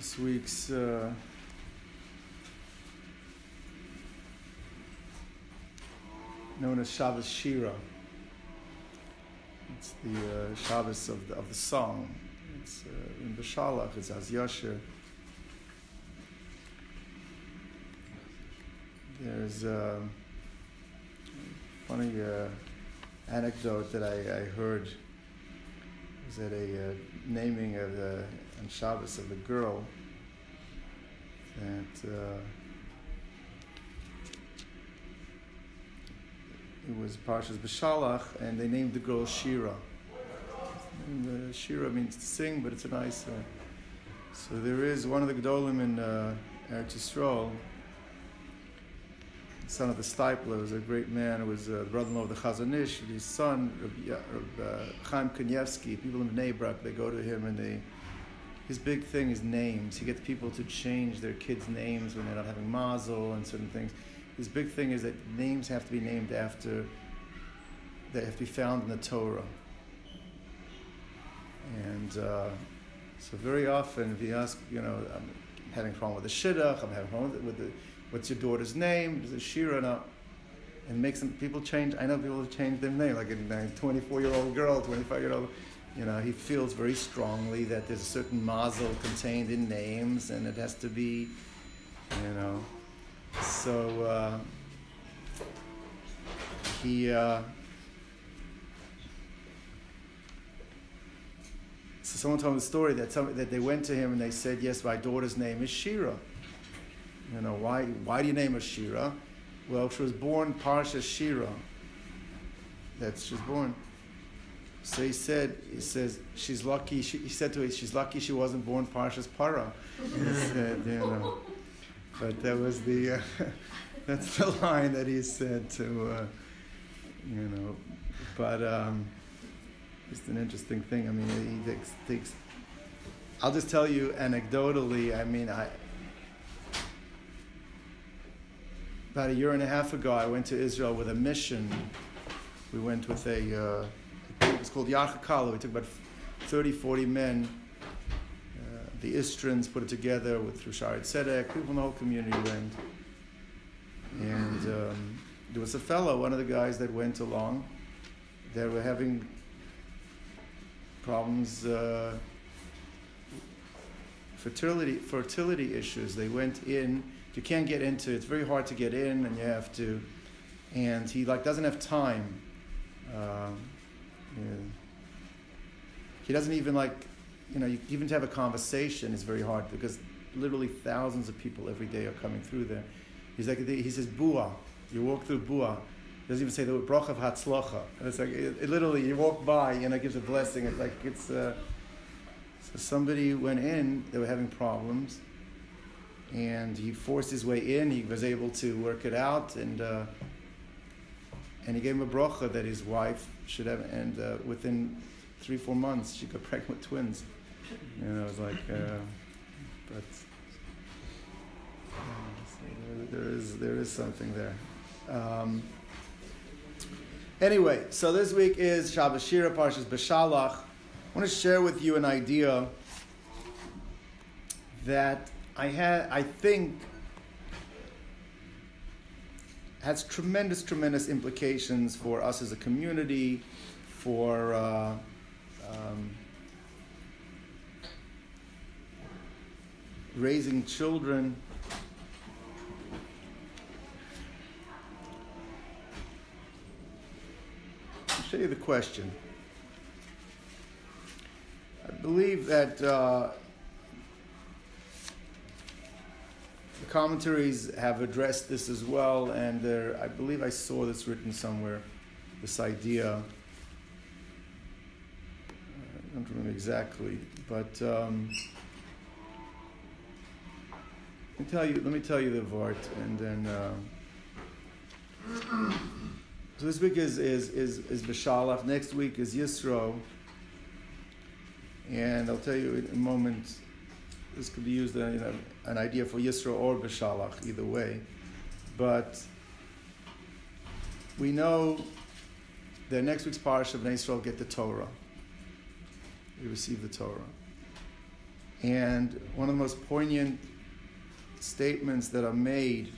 This week's known as Shabbos Shirah. It's the Shabbos of the song. It's in Beshalach. It's Az Yashir. There's a funny anecdote that I heard. It was at a naming of the on Shabbos of a girl that it was Parshas B'Shalach, and they named the girl Shira. And, Shira means to sing, but it's a nice. So there is one of the Gdolim in Eretz Yisrael, son of the Stipler, was a great man, was the brother-in-law of the Chazon Ish. His son, Chaim Kanievsky, people in Nabrak, they go to him and they. His big thing is names. He gets people to change their kids' names when they're not having mazel and certain things. His big thing is that names have to be named after, they have to be found in the Torah. And so very often if you ask, you know, I'm having a problem with the Shidduch, I'm having a problem with the, what's your daughter's name? Is it Shira? No. And it makes them, people change, I know people have changed their name, like a 24-year-old girl, 25-year-old. You know, he feels very strongly that there's a certain mazel contained in names, and it has to be, you know. So so someone told me the story that that they went to him and they said, "Yes, my daughter's name is Shira. You know, why do you name her Shira? Well, she was born Parshas Shira. That's she was born." So he said, she's lucky, he said to her, she's lucky she wasn't born Parshas Parah. He said, you know. But that was the, that's the line that he said to, you know. But it's an interesting thing. I mean, he takes, I'll just tell you anecdotally, I mean, about a year and a half ago, I went to Israel with a mission. We went with a, it was called Yachakalo. We took about 30, 40 men. The Istrans put it together with Rushari Tzedek. People in the whole community went. And there was a fellow, one of the guys that went along. They were having problems, fertility issues. They went in. You can't get into it. It's very hard to get in, and you have to. And he like doesn't have time. Yeah. He doesn't even like, you know, even to have a conversation is very hard because literally thousands of people every day are coming through there. He's like, he says, Bua. You walk through Bua. He doesn't even say the word Bracha v'hatzlocha. And it's like, it literally, you walk by and it gives a blessing. It's like, it's, so somebody went in, they were having problems. And he forced his way in. He was able to work it out. And he gave him a bracha that his wife should have, and within 3-4 months she got pregnant with twins. You know, I was like, but so there is something there. Anyway, so this week is Shabbos Shirah, Parshas B'Shalach. I want to share with you an idea that I think. Has tremendous implications for us as a community, for raising children. I'll show you the question. I believe that the commentaries have addressed this as well, and I believe I saw this written somewhere, this idea. I don't remember exactly, but let me tell you the Vart, and then so this week is Beshalach. Next week is Yisro, and I'll tell you in a moment. This could be used as an idea for Yisro or Beshalach, either way. But we know that next week's parsha of Bnei Yisrael get the Torah. We receive the Torah. And one of the most poignant statements that are made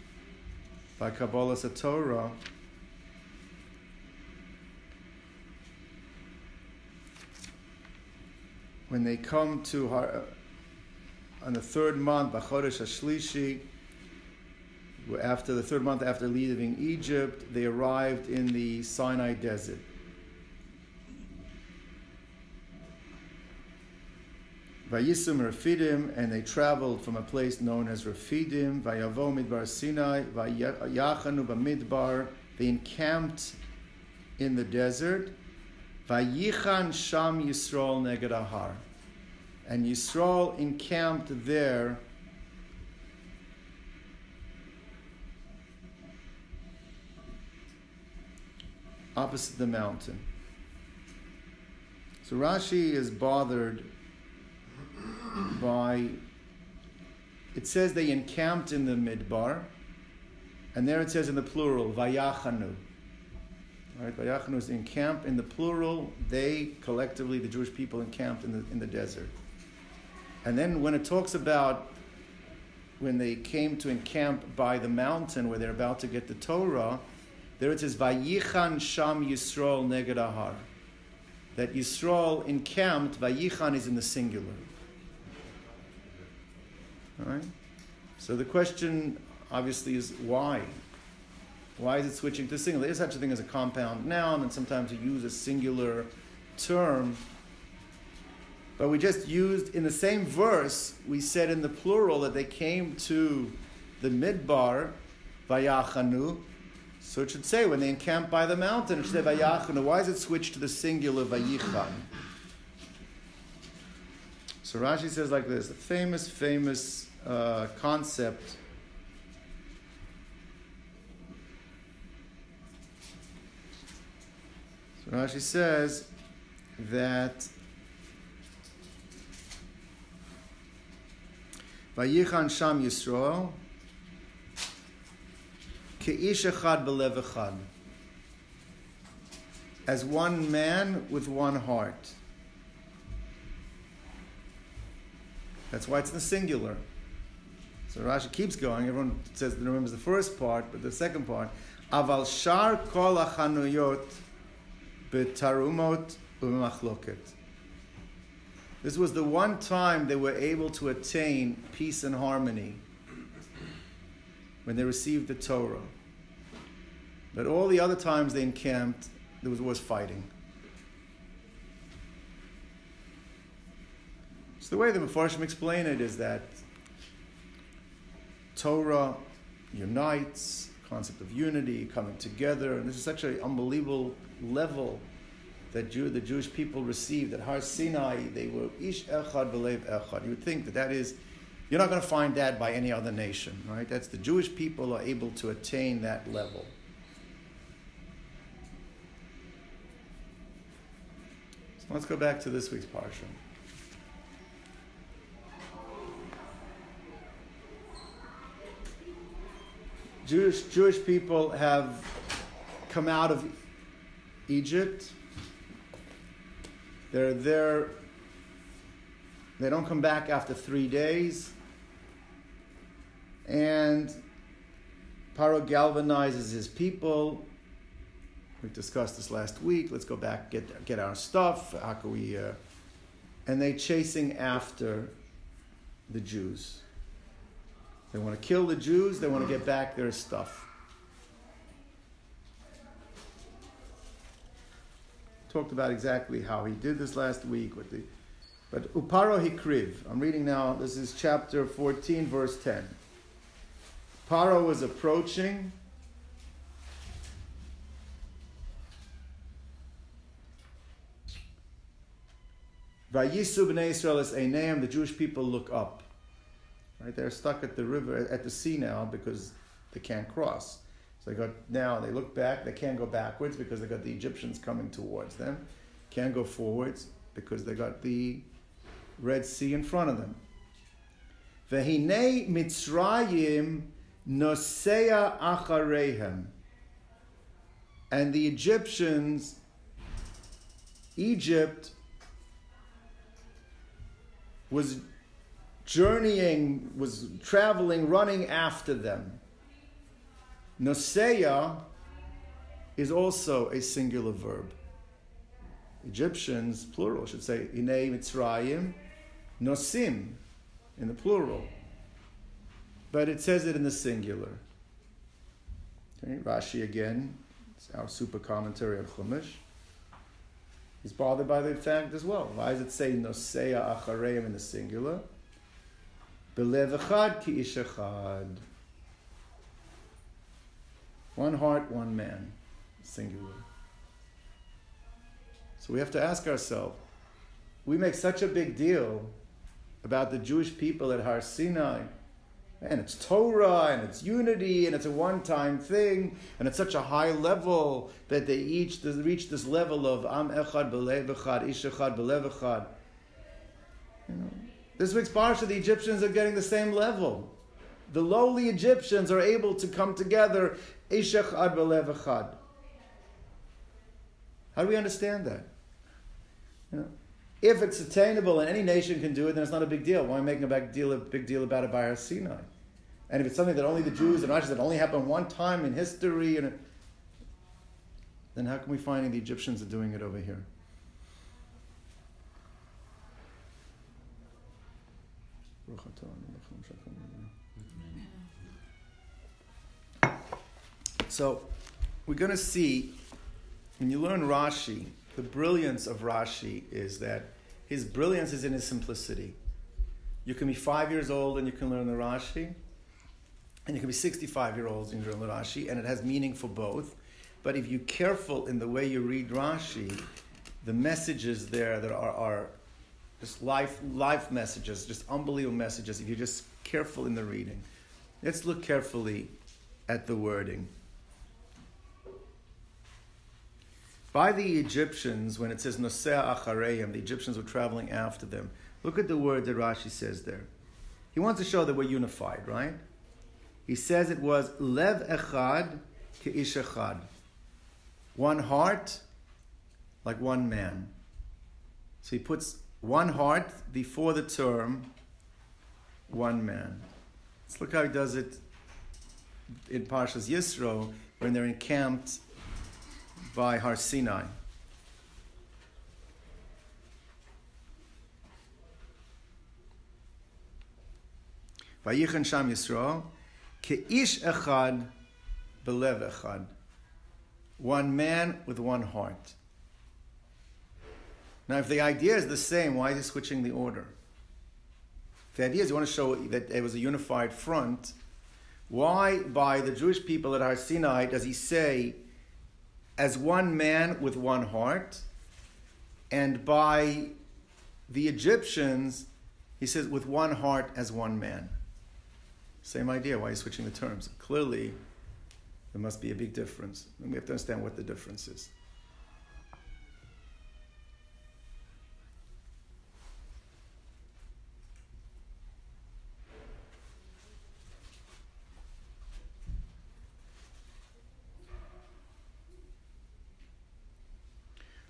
by Kabbalah Torah when they come to Har, on the third month, B'chodesh Hashlishi, after the third month after leaving Egypt, they arrived in the Sinai desert. Vayisum Rafidim, and they traveled from a place known as Rafidim. Vayavo Midbar Sinai, Vayachanu Bamidbar. They encamped in the desert. Vayichan Sham Yisrael Neged Ahar, and Yisrael encamped there opposite the mountain. So Rashi is bothered by, it says they encamped in the Midbar, and there it says in the plural, Vayachanu. Right? Vayachanu is encamped in the plural, they collectively, the Jewish people, encamped in the desert. And then when it talks about when they came to encamp by the mountain where they're about to get the Torah, there it says, Vayichan Sham Yisrael Neged Ahar. That Yisrael encamped, Vayichan is in the singular. All right? So the question, obviously, is why? Why is it switching to singular? There is such a thing as a compound noun, and sometimes you use a singular term. But we just used, in the same verse, we said in the plural that they came to the Midbar, Vayachanu. So it should say, when they encamped by the mountain, it should say, Vayachanu. Why is it switched to the singular, Vayichan? So Rashi says like this, a famous, famous concept Rashi says that Vayichan Sham Yisrael Ke'ish Echad B'lev Echad, as one man with one heart. That's why it's in the singular. So Rashi keeps going. Everyone says remembers the first part, but the second part, Aval Shar Kol Achanuyot B'tarumot u'machloket. This was the one time they were able to attain peace and harmony when they received the Torah. But all the other times they encamped, there was always fighting. So the way the Mefarshim explain it is that Torah unites, concept of unity, coming together, and this is such an unbelievable level that the Jewish people received at Har Sinai. They were ish echad v'lev echad. You would think that that is, you're not going to find that by any other nation, right? That's the Jewish people are able to attain that level. So let's go back to this week's parsha. Jewish people have come out of Egypt. They're there. They don't come back after 3 days. And Paro galvanizes his people. We discussed this last week. Let's go back, get our stuff. How can we, and they're chasing after the Jews. They want to kill the Jews. They want to get back their stuff. Talked about exactly how he did this last week with the, but Uparo Hikriv. I'm reading now. This is chapter 14, verse 10. Paro was approaching, Vayisu b'nei Yisrael es einayim. The Jewish people look up. Right? They're stuck at the river, at the sea now, because they can't cross. So they got, now they look back, they can't go backwards because they got the Egyptians coming towards them. Can't go forwards because they got the Red Sea in front of them. Vehine Mitzrayim nosea achareihem. And the Egyptians, Egypt was journeying, was traveling, running after them. Noseya is also a singular verb. Egyptians, plural, should say, Inei Mitzrayim, Nosim, in the plural. But it says it in the singular. Okay, Rashi again, it's our super commentary on Chumash. He's bothered by the fact as well. Why does it say Noseya Achareim in the singular? Belev echad ki ish echad. One heart, one man, singular. So we have to ask ourselves, we make such a big deal about the Jewish people at Har Sinai, and it's Torah, and it's unity, and it's a one-time thing, and it's such a high level that they each reach this level of Am Echad B'Lev Echad, Ish Echad B'Lev Echad. You know, this week's Parsha, the Egyptians are getting the same level. The lowly Egyptians are able to come together, Ish Echad B'Lev Echad. How do we understand that? You know, if it's attainable and any nation can do it, then it's not a big deal. Why am I making a big deal about it by Har Sinai? And if it's something that only the Jews and Rashi, that only happened one time in history, and then how can we find the Egyptians are doing it over here? So we're going to see, when you learn Rashi, the brilliance of Rashi is that his brilliance is in his simplicity. You can be 5 years old and you can learn the Rashi. And you can be 65-year-olds and you learn the Rashi, and it has meaning for both. But if you're careful in the way you read Rashi, the messages there that are just life messages, just unbelievable messages, if you're just careful in the reading. Let's look carefully at the wording. By the Egyptians, when it says Nosea Achareim, the Egyptians were traveling after them. Look at the word that Rashi says there. He wants to show that we're unified, right? He says it was Lev Echad Ki Ish Echad. One heart, like one man. So he puts one heart before the term one man. Let's look how he does it in Parshas Yisro when they're encamped by Har Sinai. Vayichen Sham Yisrael, Keish Echad, Belev Echad. One man with one heart. Now, if the idea is the same, why is he switching the order? If the idea is you want to show that it was a unified front, why by the Jewish people at Har Sinai does he say as one man with one heart, and by the Egyptians, he says, with one heart as one man? Same idea, why are you switching the terms? Clearly, there must be a big difference, and we have to understand what the difference is.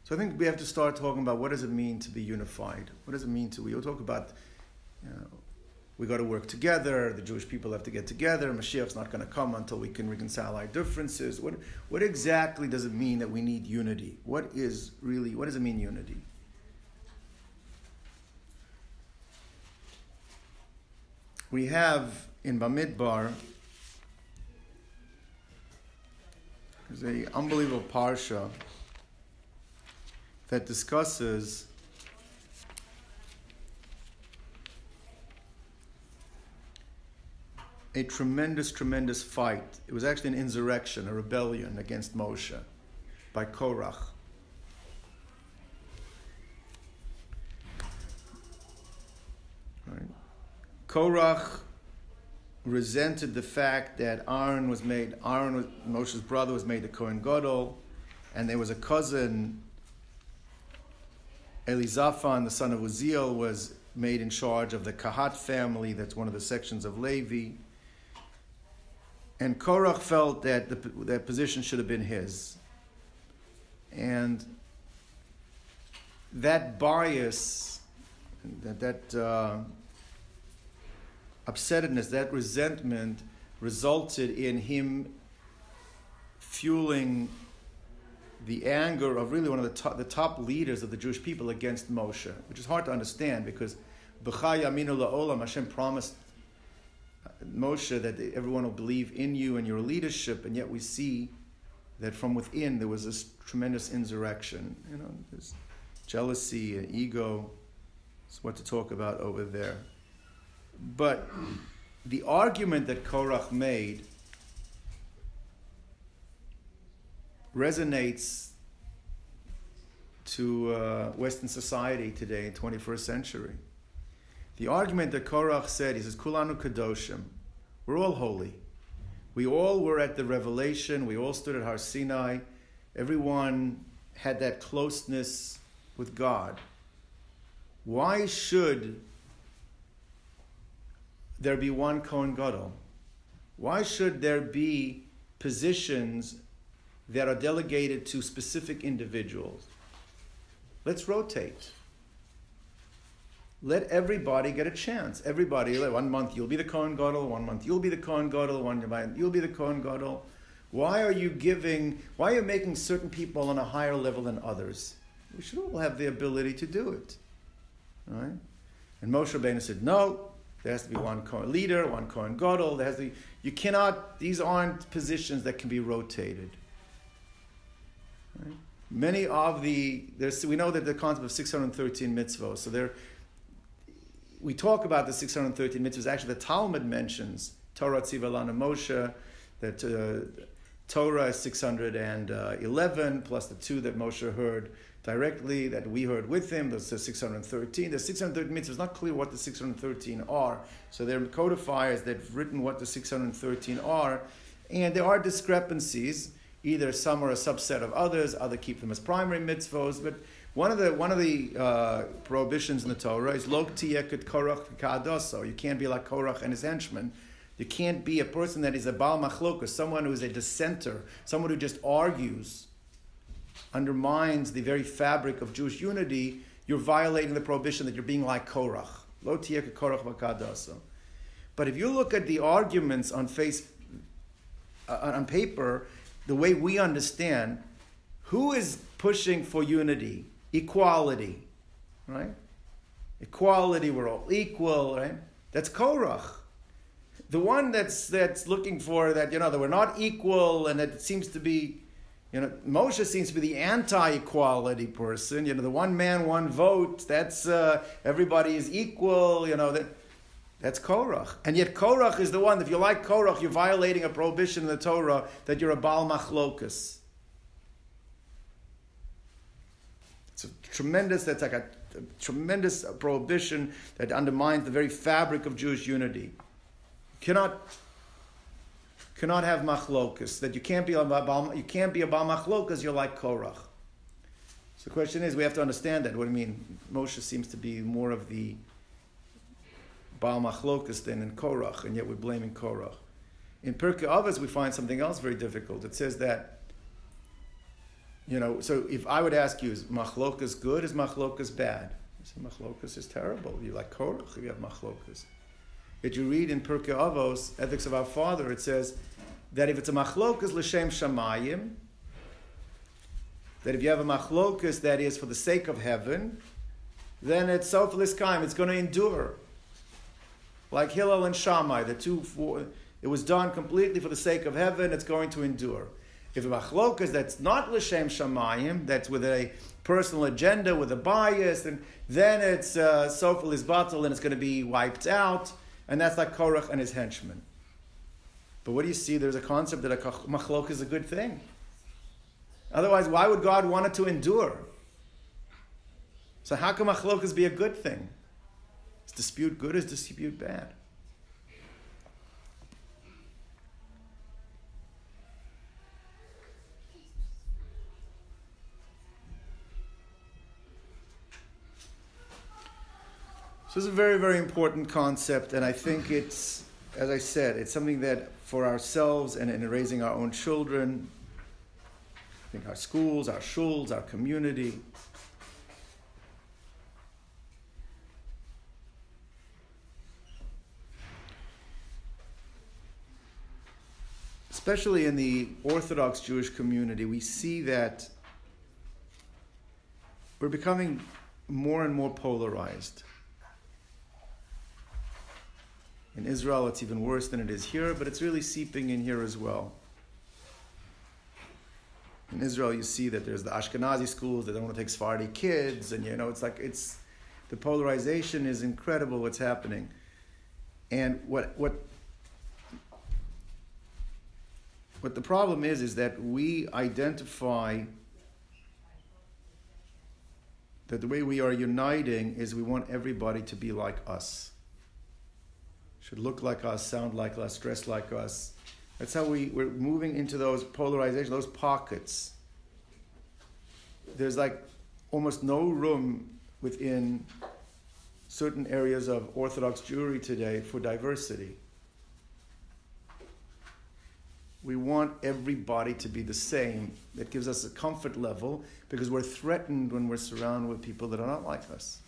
So I think we have to start talking about what does it mean to be unified? What does it mean to, we'll talk about, you know, we got to work together, the Jewish people have to get together, Mashiach's not going to come until we can reconcile our differences. What exactly does it mean that we need unity? What does it mean, unity? We have in Bamidbar, there's an unbelievable parsha that discusses a tremendous, tremendous fight. It was actually an insurrection, a rebellion against Moshe by Korach. Right. Korach resented the fact that Moshe's brother was made the Kohen Gadol, and there was a cousin, Elizaphan, the son of Uziel, was made in charge of the Kahat family, that's one of the sections of Levi. And Korach felt that that position should have been his. And that bias, that upsetness, that resentment resulted in him fueling the anger of really one of the top leaders of the Jewish people against Moshe, which is hard to understand because B'chai Yaminu La'olam, Hashem promised Moshe that everyone will believe in you and your leadership, and yet we see that from within there was this tremendous insurrection. You know, there's jealousy and ego. It's what to talk about over there. But the argument that Korach made resonates to Western society today in the 21st century. The argument that Korach said, he says, Kulanu Kadoshim, we're all holy. We all were at the revelation. We all stood at Har Sinai. Everyone had that closeness with God. Why should there be one Kohen Gadol? Why should there be positions that are delegated to specific individuals? Let's rotate. Let everybody get a chance. Everybody, 1 month you'll be the Kohen Gadol, 1 month you'll be the Kohen Gadol, 1 month you'll be the Kohen Gadol. Why are you making certain people on a higher level than others? We should all have the ability to do it, right? And Moshe Rabbeinu said, no, there has to be one Kohen leader, one Kohen Gadol. There has to be, these aren't positions that can be rotated. Right? Many of we know that the concept of 613 mitzvot, so there. We talk about the 613 mitzvahs. Actually, the Talmud mentions Torah Tziva Lanu Moshe, that Torah is 611, plus the two that Moshe heard directly, that we heard with him. There's the 613. The 613 mitzvahs, it's not clear what the 613 are. So there are codifiers that have written what the 613 are. And there are discrepancies. Either some are a subset of others, others keep them as primary mitzvahs, but one of the prohibitions in the Torah is Lo tiyeh Korach ka'adoso. You can't be like Korach and his henchmen. You can't be a person that is a Baal Machloka, someone who is a dissenter, someone who just argues, undermines the very fabric of Jewish unity. You're violating the prohibition that you're being like Korach. Lo tiyeh Korach ka'adoso. But if you look at the arguments on paper, the way we understand, who is pushing for unity? Equality, right? Equality, we're all equal, right? That's Korach. The one that's looking for that, that we're not equal, and that seems to be, Moshe seems to be the anti-equality person. The one man, one vote, that's everybody is equal, that's Korach. And yet Korach is the one, if you like Korach, you're violating a prohibition in the Torah that you're a Baal Machlokas. That's like a tremendous prohibition that undermines the very fabric of Jewish unity. Cannot have machlokas, that you can't be a Baal Machlokas, you're like Korach. So the question is, we have to understand that. What do you mean? Moshe seems to be more of the Baal Machlokas than in Korach, and yet we're blaming Korach. In Pirkei Avos, we find something else very difficult. It says that so if I would ask you, is machlokas good, is machlokas bad? You say, machlokas is terrible. You like Korach if you have machlokas. Yet you read in Pirkei Avos, Ethics of Our Father, it says that if it's a machlokas l'shem shamayim, that if you have a machlokas that is for the sake of heaven, then it's so for this time, it's going to endure. Like Hillel and Shammai, it was done completely for the sake of heaven, it's going to endure. If a machlokas that's not l'shem shamayim, that's with a personal agenda, with a bias, and then it's sofa lizbatel, and it's going to be wiped out, and that's like Korach and his henchmen. But what do you see? There's a concept that a machlokas is a good thing. Otherwise, why would God want it to endure? So how can machlokas be a good thing? Is dispute good or is dispute bad? So this is a very, very important concept, and I think it's, as I said, it's something that for ourselves and in raising our own children, I think our schools, our shuls, our community, especially in the Orthodox Jewish community, we see that we're becoming more and more polarized. In Israel, it's even worse than it is here, but it's really seeping in here as well. In Israel, you see that there's the Ashkenazi schools that don't want to take Sephardi kids, and it's like the polarization is incredible. What's happening, and what the problem is that we identify that the way we are uniting is we want everybody to be like us. Should look like us, sound like us, dress like us. That's how we're moving into those polarization, those pockets. There's like almost no room within certain areas of Orthodox Jewry today for diversity. We want everybody to be the same. That gives us a comfort level because we're threatened when we're surrounded with people that are not like us.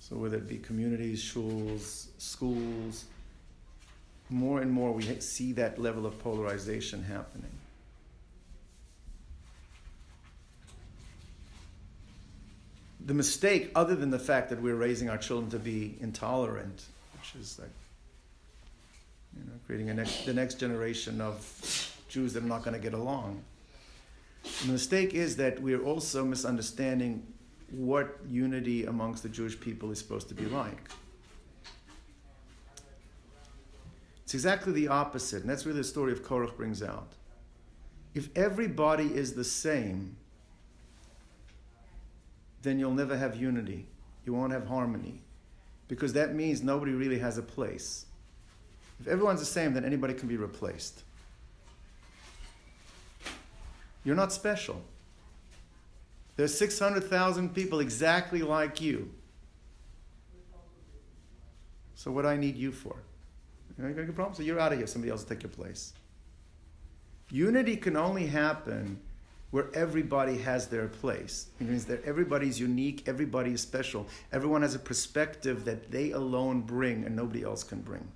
So whether it be communities, shuls, schools, more and more we see that level of polarization happening. The mistake, other than the fact that we're raising our children to be intolerant, which is like, creating the next generation of Jews that are not going to get along. The mistake is that we're also misunderstanding what unity amongst the Jewish people is supposed to be like. It's exactly the opposite, and that's really the story of Korach brings out. If everybody is the same, then you'll never have unity. You won't have harmony, because that means nobody really has a place. If everyone's the same, then anybody can be replaced. You're not special. There's 600,000 people exactly like you. So what do I need you for? You got a problem? So you're out of here. Somebody else will take your place. Unity can only happen where everybody has their place. It means that everybody's unique, everybody is special. Everyone has a perspective that they alone bring and nobody else can bring.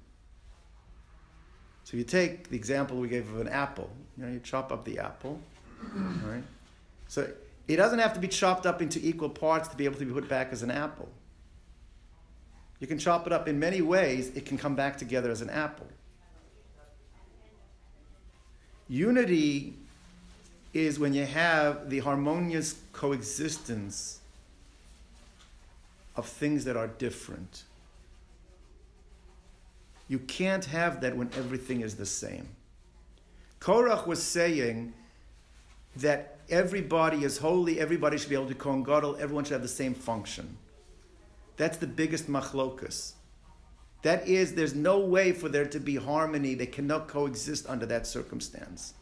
So if you take the example we gave of an apple, you chop up the apple, right? So it doesn't have to be chopped up into equal parts to be able to be put back as an apple. You can chop it up in many ways. It can come back together as an apple. Unity is when you have the harmonious coexistence of things that are different. You can't have that when everything is the same. Korach was saying that everybody is holy, everybody should be able to Kohen Gadol, everyone should have the same function. That's the biggest machlokus. That is, there's no way for there to be harmony. They cannot coexist under that circumstance.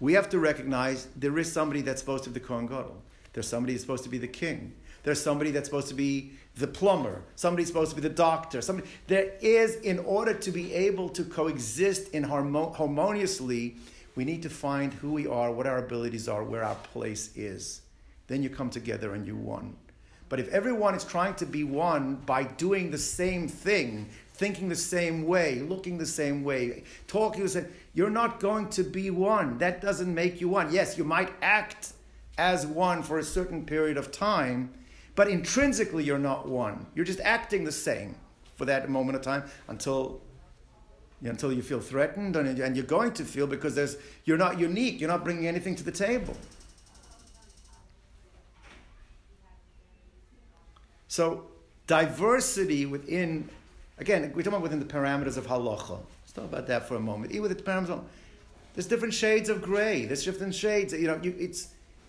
We have to recognize there is somebody that's supposed to be the Kohen Gadol. There's somebody that's supposed to be the king. There's somebody that's supposed to be the plumber. Somebody's supposed to be the doctor. Somebody. There is, in order to be able to coexist in harmoniously, we need to find who we are, what our abilities are, where our place is. Then you come together and you one. But if everyone is trying to be one by doing the same thing, thinking the same way, looking the same way, talking the same, you're not going to be one. That doesn't make you one. Yes, you might act as one for a certain period of time, but intrinsically you're not one. You're just acting the same for that moment of time until you feel threatened, and you're going to feel, because you're not unique. You're not bringing anything to the table. So diversity within, again, we're talking about within the parameters of halacha. Let's talk about that for a moment. Even the parameters of, there's different shades of gray. There's different shades.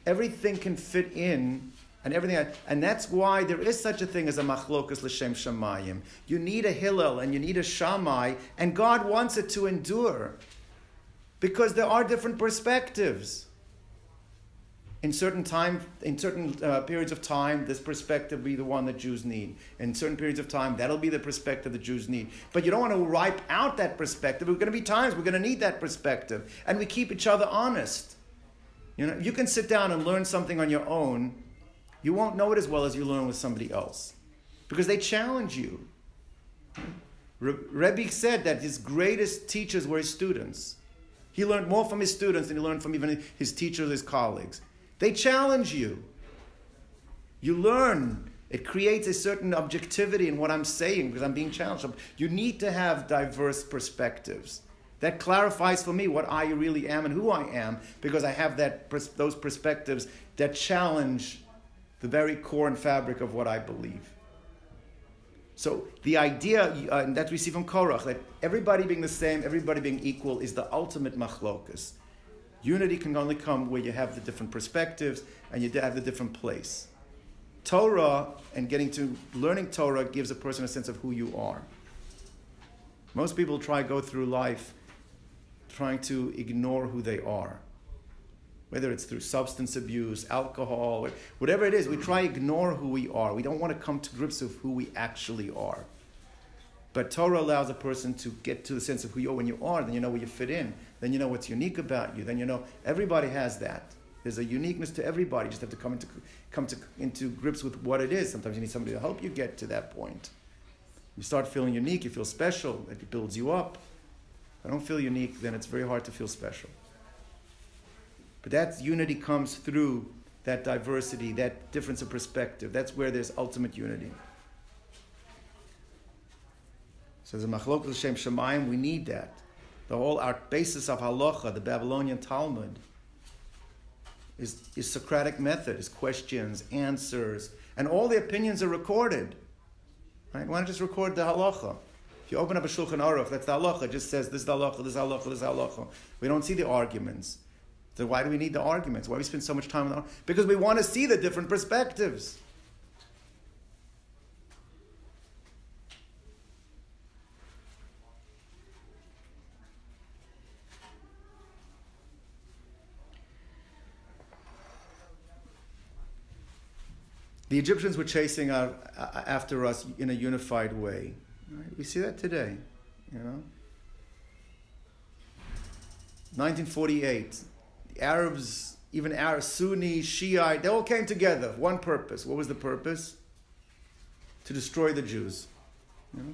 Everything can fit in, and everything, and that's why there is such a thing as a machlokas l'shem shamayim. You need a Hillel and you need a Shammai, and God wants it to endure, because there are different perspectives. In certain periods of time, this perspective will be the one that Jews need. In certain periods of time, that'll be the perspective the Jews need. But you don't want to wipe out that perspective. There are going to be times we're going to need that perspective, and we keep each other honest. You can sit down and learn something on your own. You won't know it as well as you learn with somebody else, because they challenge you. Rebbe said that his greatest teachers were his students. He learned more from his students than he learned from even his teachers, his colleagues. They challenge you. You learn. It creates a certain objectivity in what I'm saying because I'm being challenged. You need to have diverse perspectives. That clarifies for me what I really am and who I am because I have those perspectives that challenge the very core and fabric of what I believe. So the idea that we see from Korach, that everybody being the same, everybody being equal, is the ultimate machlokus. Unity can only come where you have the different perspectives and you have the different place. Torah and learning Torah gives a person a sense of who you are. Most people go through life trying to ignore who they are. Whether it's through substance abuse, alcohol, whatever it is, we try to ignore who we are. We don't want to come to grips with who we actually are. But Torah allows a person to get to the sense of who you are. When you are, then you know where you fit in. Then you know what's unique about you. Then you know everybody has that. There's a uniqueness to everybody. You just have to come into grips with what it is. Sometimes you need somebody to help you get to that point. You start feeling unique, you feel special, it builds you up. If I don't feel unique, then it's very hard to feel special. But that unity comes through that diversity, that difference of perspective. That's where there's ultimate unity. So as a machlok l'shem shamayim, we need that. Our basis of halacha, the Babylonian Talmud, is Socratic method, is questions, answers, and all the opinions are recorded. Right? Why not just record the halacha? If you open up a Shulchan Aruch, that's the halacha. It just says, this is the halacha, this is the halacha, this is the halacha. We don't see the arguments. So why do we need the arguments? Why do we spend so much time on the arguments? Because we want to see the different perspectives. The Egyptians were chasing after us in a unified way. Right? We see that today, you know. 1948, the Arabs, even Arab, Sunni, Shiite, they all came together. One purpose. What was the purpose? To destroy the Jews. You know?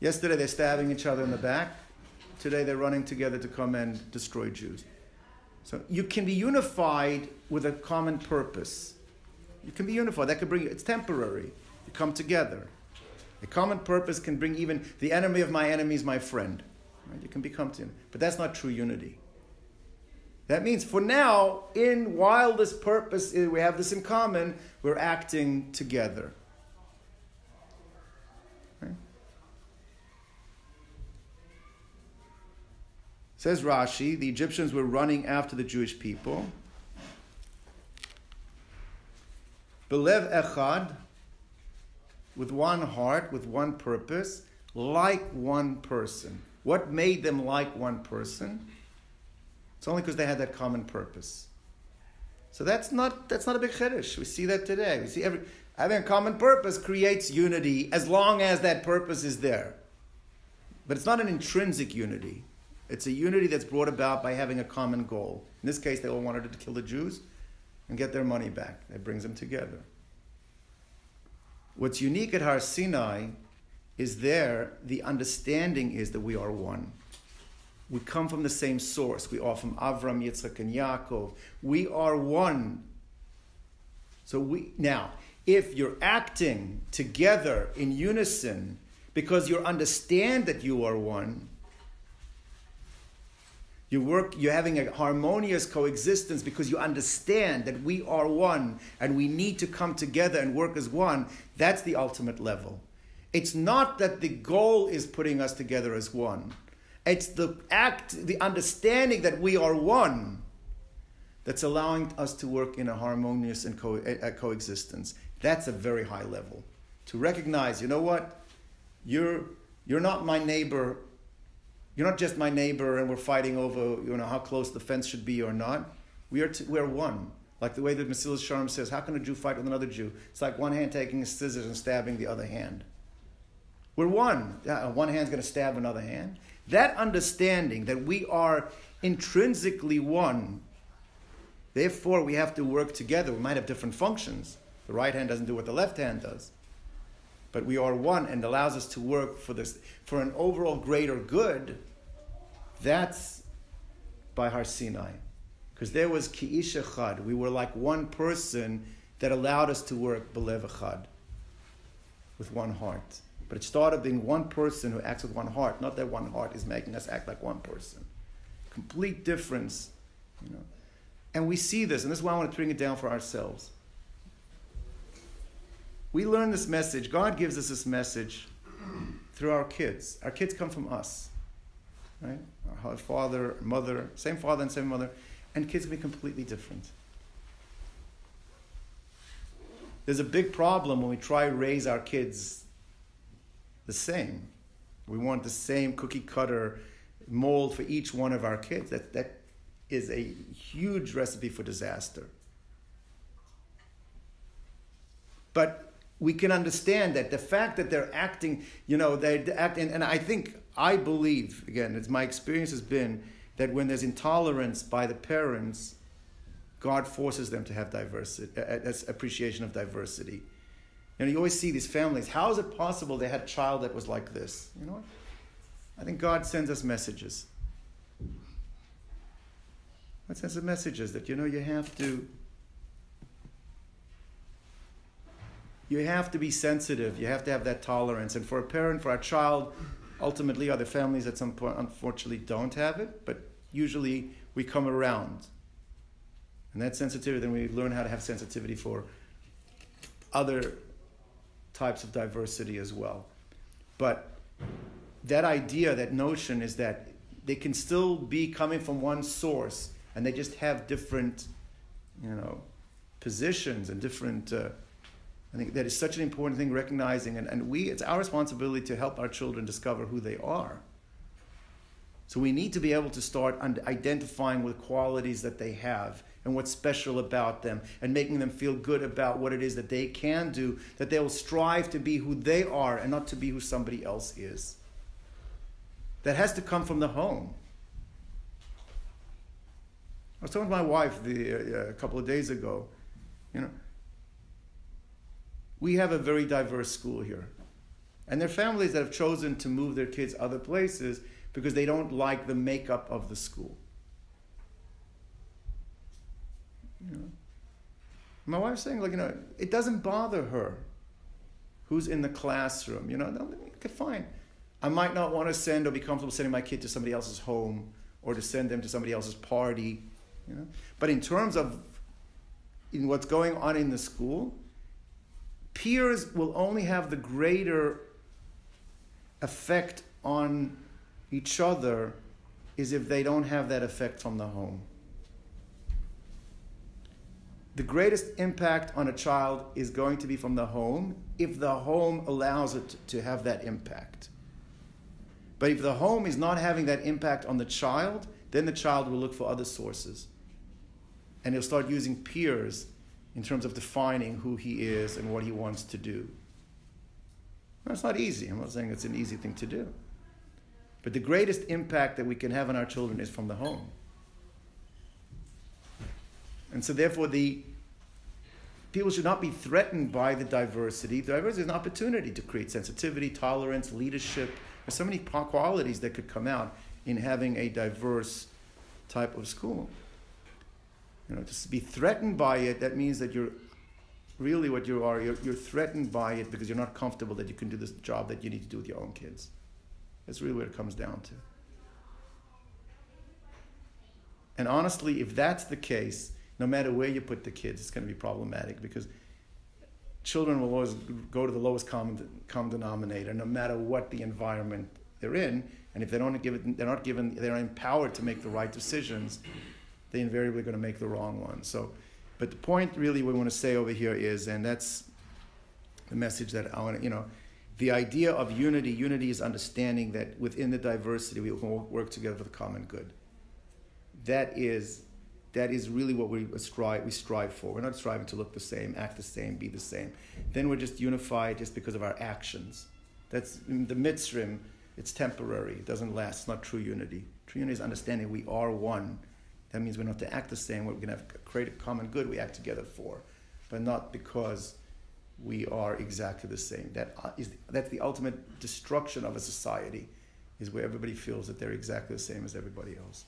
Yesterday they're stabbing each other in the back. Today they're running together to come and destroy Jews. So you can be unified with a common purpose. You can be unified. That could bring you, it's temporary. You come together. A common purpose can bring even the enemy of my enemy is my friend. Right? You can become to him. But that's not true unity. That means for now, while this purpose is, we have this in common, we're acting together. Right? Says Rashi, the Egyptians were running after the Jewish people. Belev echad, with one heart, with one purpose, like one person. What made them like one person? It's only because they had that common purpose. So that's not a big chiddush. We see that today. We see having a common purpose creates unity as long as that purpose is there. But it's not an intrinsic unity. It's a unity that's brought about by having a common goal. In this case, they all wanted to kill the Jews and get their money back. That brings them together. What's unique at Har Sinai is the understanding is that we are one. We come from the same source. We are from Avram, Yitzhak, and Yaakov. We are one. So now, if you're acting together in unison because you understand that you are one, you're having a harmonious coexistence because you understand that we are one and we need to come together and work as one. That's the ultimate level. It's not that the goal is putting us together as one. It's the understanding that we are one that's allowing us to work in a harmonious and coexistence. That's a very high level. To recognize, you know what? You're not my neighbor. You're not just my neighbor and we're fighting over how close the fence should be or not. We are one. Like the way that Mesilas Sharm says, how can a Jew fight with another Jew? It's like one hand taking his scissors and stabbing the other hand. We're one. One hand's going to stab another hand. That understanding that we are intrinsically one, therefore we have to work together. We might have different functions. The right hand doesn't do what the left hand does. but we are one and allows us to work for this, for an overall greater good, that's by Har Sinai. Because there was Ki'ish Echad. We were like one person that allowed us to work B'lev Echad, with one heart. But it started being one person who acts with one heart, not that one heart is making us act like one person. Complete difference, you know. And we see this, and this is why I want to bring it down for ourselves. We learn this message. God gives us this message through our kids. Our kids come from us, right? Our father, mother, same father and same mother, and kids can be completely different. There's a big problem when we try to raise our kids the same. We want the same cookie cutter mold for each one of our kids. That is a huge recipe for disaster. But we can understand that the fact that they're acting, you know, they act, and I believe, again, it's my experience has been that when there's intolerance by the parents, God forces them to have diversity, appreciation of diversity. And you always see these families, how is it possible they had a child that was like this? You know what? I think God sends us messages. God sends us messages that, you know, you have to be sensitive. You have to have that tolerance. And for a parent, for a child, ultimately other families at some point unfortunately don't have it, but usually we come around. And that sensitivity, then we learn how to have sensitivity for other types of diversity as well. But that idea, that notion is that they can still be coming from one source and they just have different, you know, positions and different... I think that is such an important thing, recognizing, and it's our responsibility to help our children discover who they are. So we need to be able to start identifying with qualities that they have and what's special about them and making them feel good about what it is that they can do, that they will strive to be who they are and not to be who somebody else is. That has to come from the home. I was talking to my wife a couple of days ago, you know, we have a very diverse school here. And there are families that have chosen to move their kids other places because they don't like the makeup of the school. You know, my wife's saying, like, you know, it doesn't bother her who's in the classroom. You know, fine. I might not want to send or be comfortable sending my kid to somebody else's home or to send them to somebody else's party. You know? But in terms of what's going on in the school, peers will only have the greater effect on each other is if they don't have that effect from the home. The greatest impact on a child is going to be from the home if the home allows it to have that impact. But if the home is not having that impact on the child, then the child will look for other sources. And he'll start using peers in terms of defining who he is and what he wants to do. That's not easy. I'm not saying it's an easy thing to do. But the greatest impact that we can have on our children is from the home. And so therefore, the people should not be threatened by the diversity. Diversity is an opportunity to create sensitivity, tolerance, leadership. There's so many qualities that could come out in having a diverse type of school. You know, to be threatened by it, that means that you're really what you are, you're threatened by it because you're not comfortable that you can do this job that you need to do with your own kids. That's really what it comes down to. And honestly, if that's the case, no matter where you put the kids, it's going to be problematic because children will always go to the lowest common denominator, no matter what the environment they're in. And if they don't give it, they're empowered to make the right decisions, they're invariably going to make the wrong one. So, but the point really we want to say over here is, and that's the message that I want to, you know, the idea of unity. Unity is understanding that within the diversity we all work together for the common good. That is really what we strive for. We're not striving to look the same, act the same, be the same. Then we're just unified just because of our actions. That's in the mitzrim. It's temporary. It doesn't last. It's not true unity. True unity is understanding we are one. That means we don't have to act the same. We're going to create a common good we act together for, but not because we are exactly the same. That's the ultimate destruction of a society, is where everybody feels that they're exactly the same as everybody else.